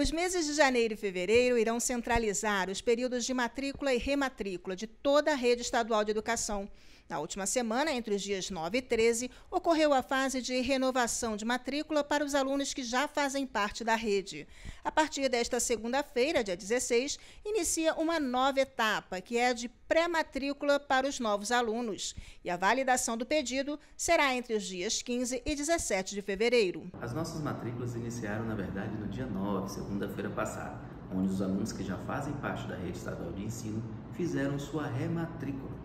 Os meses de janeiro e fevereiro irão centralizar os períodos de matrícula e rematrícula de toda a rede estadual de educação. Na última semana, entre os dias 9 e 13, ocorreu a fase de renovação de matrícula para os alunos que já fazem parte da rede. A partir desta segunda-feira, dia 16, inicia uma nova etapa, que é a de pré-matrícula para os novos alunos. E a validação do pedido será entre os dias 15 e 17 de fevereiro. As nossas matrículas iniciaram, na verdade, no dia 9, segunda-feira passada, onde os alunos que já fazem parte da rede estadual de ensino fizeram sua rematrícula.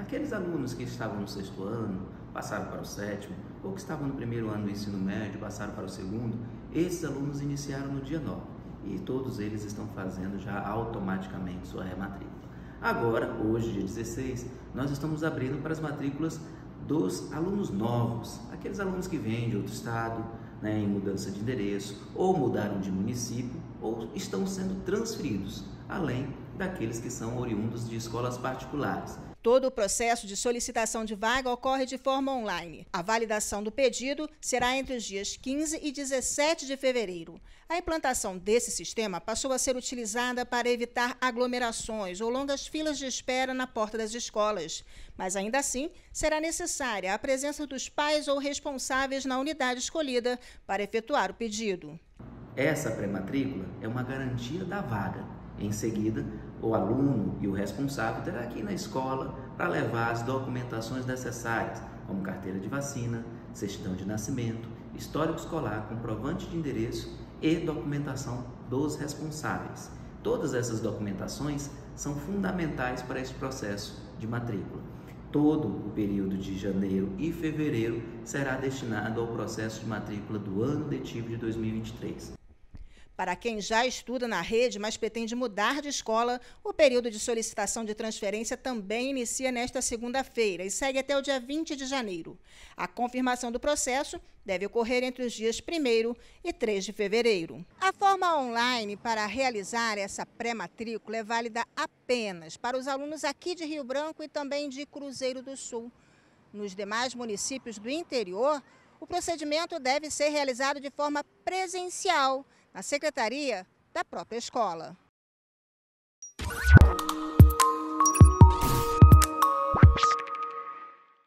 Aqueles alunos que estavam no sexto ano, passaram para o sétimo, ou que estavam no primeiro ano do ensino médio, passaram para o segundo, esses alunos iniciaram no dia 9 e todos eles estão fazendo já automaticamente sua rematrícula. Agora, hoje, dia 16, nós estamos abrindo para as matrículas dos alunos novos, aqueles alunos que vêm de outro estado, em mudança de endereço, ou mudaram de município, ou estão sendo transferidos, além daqueles que são oriundos de escolas particulares. Todo o processo de solicitação de vaga ocorre de forma online. A validação do pedido será entre os dias 15 e 17 de fevereiro. A implantação desse sistema passou a ser utilizada para evitar aglomerações ou longas filas de espera na porta das escolas. Mas ainda assim, será necessária a presença dos pais ou responsáveis na unidade escolhida para efetuar o pedido. Essa pré-matrícula é uma garantia da vaga. Em seguida, o aluno e o responsável terá que ir na escola para levar as documentações necessárias, como carteira de vacina, certidão de nascimento, histórico escolar, comprovante de endereço e documentação dos responsáveis. Todas essas documentações são fundamentais para esse processo de matrícula. Todo o período de janeiro e fevereiro será destinado ao processo de matrícula do ano letivo de 2023. Para quem já estuda na rede, mas pretende mudar de escola, o período de solicitação de transferência também inicia nesta segunda-feira e segue até o dia 20 de janeiro. A confirmação do processo deve ocorrer entre os dias 1º e 3 de fevereiro. A forma online para realizar essa pré-matrícula é válida apenas para os alunos aqui de Rio Branco e também de Cruzeiro do Sul. Nos demais municípios do interior, o procedimento deve ser realizado de forma presencial, na secretaria da própria escola.